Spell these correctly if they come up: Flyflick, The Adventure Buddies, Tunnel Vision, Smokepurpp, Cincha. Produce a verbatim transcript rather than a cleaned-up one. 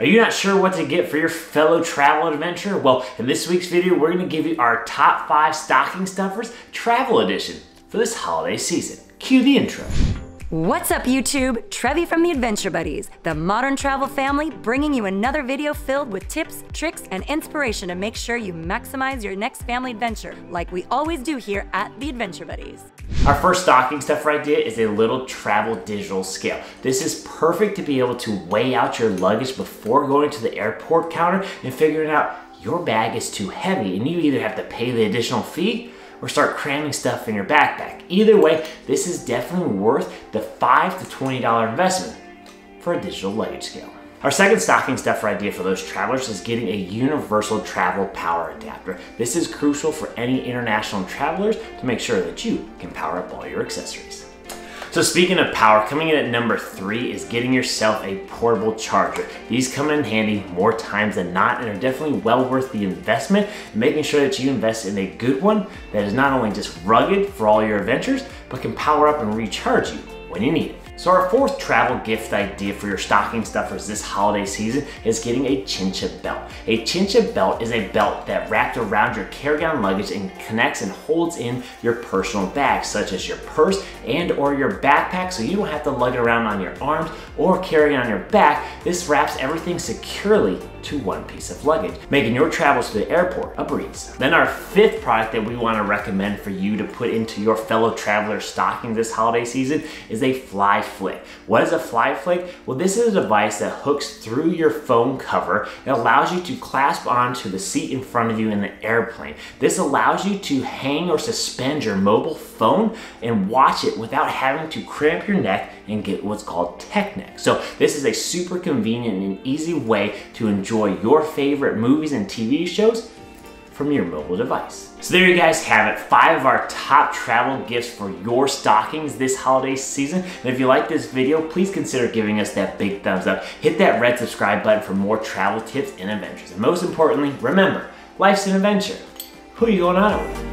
Are you not sure what to get for your fellow travel adventurer? Well, in this week's video, we're gonna give you our top five stocking stuffers travel edition for this holiday season. Cue the intro. What's up YouTube? Trevi from The Adventure Buddies, the modern travel family, bringing you another video filled with tips, tricks, and inspiration to make sure you maximize your next family adventure, like we always do here at The Adventure Buddies. Our first stocking stuffer idea is a little travel digital scale. This is perfect to be able to weigh out your luggage before going to the airport counter and figuring out your bag is too heavy and you either have to pay the additional fee or start cramming stuff in your backpack. Either way, this is definitely worth the five to twenty dollar investment for a digital luggage scale. Our second stocking stuffer idea for those travelers is getting a universal travel power adapter. This is crucial for any international travelers to make sure that you can power up all your accessories. So speaking of power, coming in at number three is getting yourself a portable charger. These come in handy more times than not and are definitely well worth the investment, making sure that you invest in a good one that is not only just rugged for all your adventures, but can power up and recharge you when you need it. So our fourth travel gift idea for your stocking stuffers this holiday season is getting a Cincha belt. A Cincha belt is a belt that wrapped around your carry-on luggage and connects and holds in your personal bags, such as your purse and or your backpack, so you don't have to lug it around on your arms or carry it on your back. This wraps everything securely to one piece of luggage, making your travels to the airport a breeze. Then our fifth product that we want to recommend for you to put into your fellow traveler stocking this holiday season is a Flyflick. What is a Flyflick? Well, this is a device that hooks through your phone cover and allows you to clasp onto the seat in front of you in the airplane. This allows you to hang or suspend your mobile phone and watch it without having to cramp your neck and get what's called tech neck. So this is a super convenient and easy way to enjoy Enjoy your favorite movies and T V shows from your mobile device. So there you guys have it, five of our top travel gifts for your stockings this holiday season. And if you like this video, please consider giving us that big thumbs up. Hit that red subscribe button for more travel tips and adventures. And most importantly, remember, life's an adventure. Who are you going on it with?